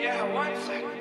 Yeah, one second.